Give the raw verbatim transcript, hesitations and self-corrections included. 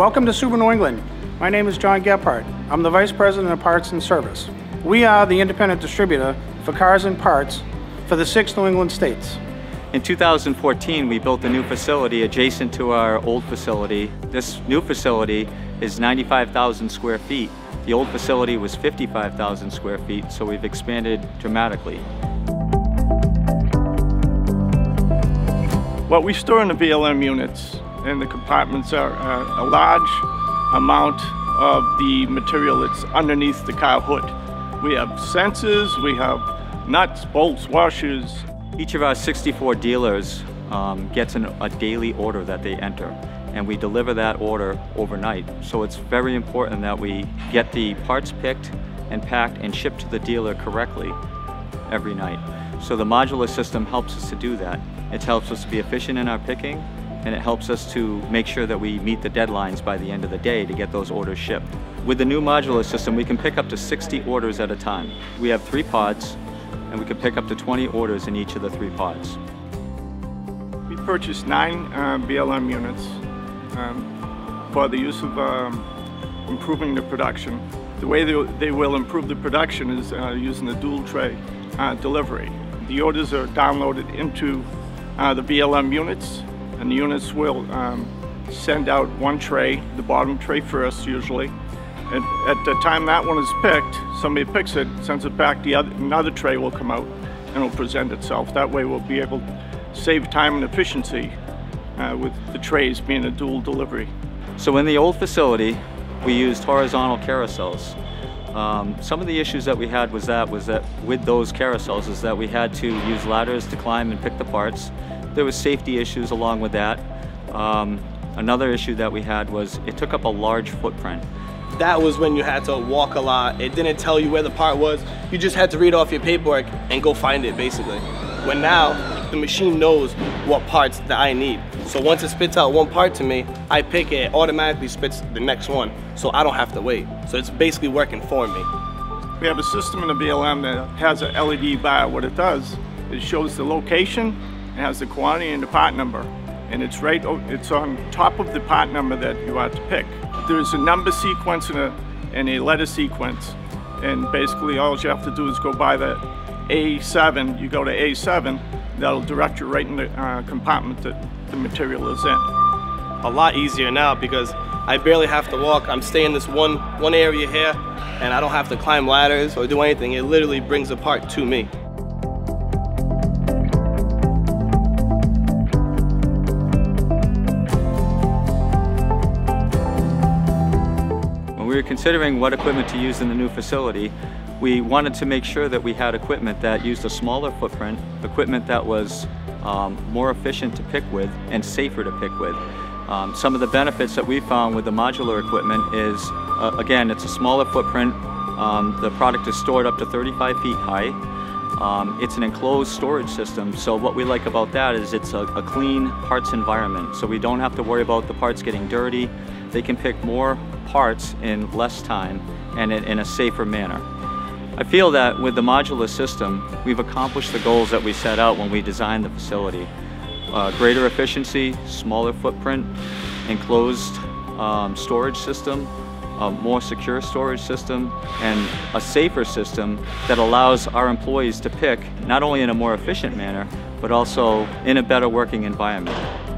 Welcome to Subaru of New England. My name is John Geppert. I'm the Vice President of Parts and Service. We are the independent distributor for cars and parts for the six New England states. In two thousand fourteen, we built a new facility adjacent to our old facility. This new facility is ninety-five thousand square feet. The old facility was fifty-five thousand square feet, so we've expanded dramatically. What we store in the B L M units and the compartments are uh, a large amount of the material that's underneath the car hood. We have sensors, we have nuts, bolts, washers. Each of our sixty-four dealers um, gets an, a daily order that they enter, and we deliver that order overnight. So it's very important that we get the parts picked and packed and shipped to the dealer correctly every night. So the modular system helps us to do that. It helps us to be efficient in our picking, and it helps us to make sure that we meet the deadlines by the end of the day to get those orders shipped. With the new modular system, we can pick up to sixty orders at a time. We have three pods, and we can pick up to twenty orders in each of the three pods. We purchased nine uh, B L M units um, for the use of um, improving the production. The way they, they will improve the production is uh, using the dual tray uh, delivery. The orders are downloaded into uh, the B L M units, and the units will um, send out one tray, the bottom tray first usually. And at the time that one is picked, somebody picks it, sends it back, the other, another tray will come out and it will present itself. That way we'll be able to save time and efficiency uh, with the trays being a dual delivery. So in the old facility, we used horizontal carousels. Um, some of the issues that we had was that, was that with those carousels is that we had to use ladders to climb and pick the parts. There was safety issues along with that. Um, another issue that we had was it took up a large footprint. That was when you had to walk a lot. It didn't tell you where the part was. You just had to read off your paperwork and go find it, basically. When now, the machine knows what parts that I need. So once it spits out one part to me, I pick it, it automatically spits the next one. So I don't have to wait. So it's basically working for me. We have a system in the B L M that has an L E D bar. What it does, it shows the location, it has the quantity and the part number, and it's right, it's on top of the part number that you are to pick. There's a number sequence and a, and a letter sequence, and basically all you have to do is go by that A seven, you go to A seven, that'll direct you right in the uh, compartment that the material is in. A lot easier now because I barely have to walk. I'm staying in this one, one area here, and I don't have to climb ladders or do anything. It literally brings the part to me. We were considering what equipment to use in the new facility. We wanted to make sure that we had equipment that used a smaller footprint, equipment that was um, more efficient to pick with and safer to pick with. Um, some of the benefits that we found with the modular equipment is, uh, again, it's a smaller footprint. Um, the product is stored up to thirty-five feet high. Um, it's an enclosed storage system, so what we like about that is it's a, a clean parts environment, so we don't have to worry about the parts getting dirty. They can pick more parts in less time and in, in a safer manner. I feel that with the modular system, we've accomplished the goals that we set out when we designed the facility. Uh, greater efficiency, smaller footprint, enclosed um, storage system, a more secure storage system, and a safer system that allows our employees to pick not only in a more efficient manner, but also in a better working environment.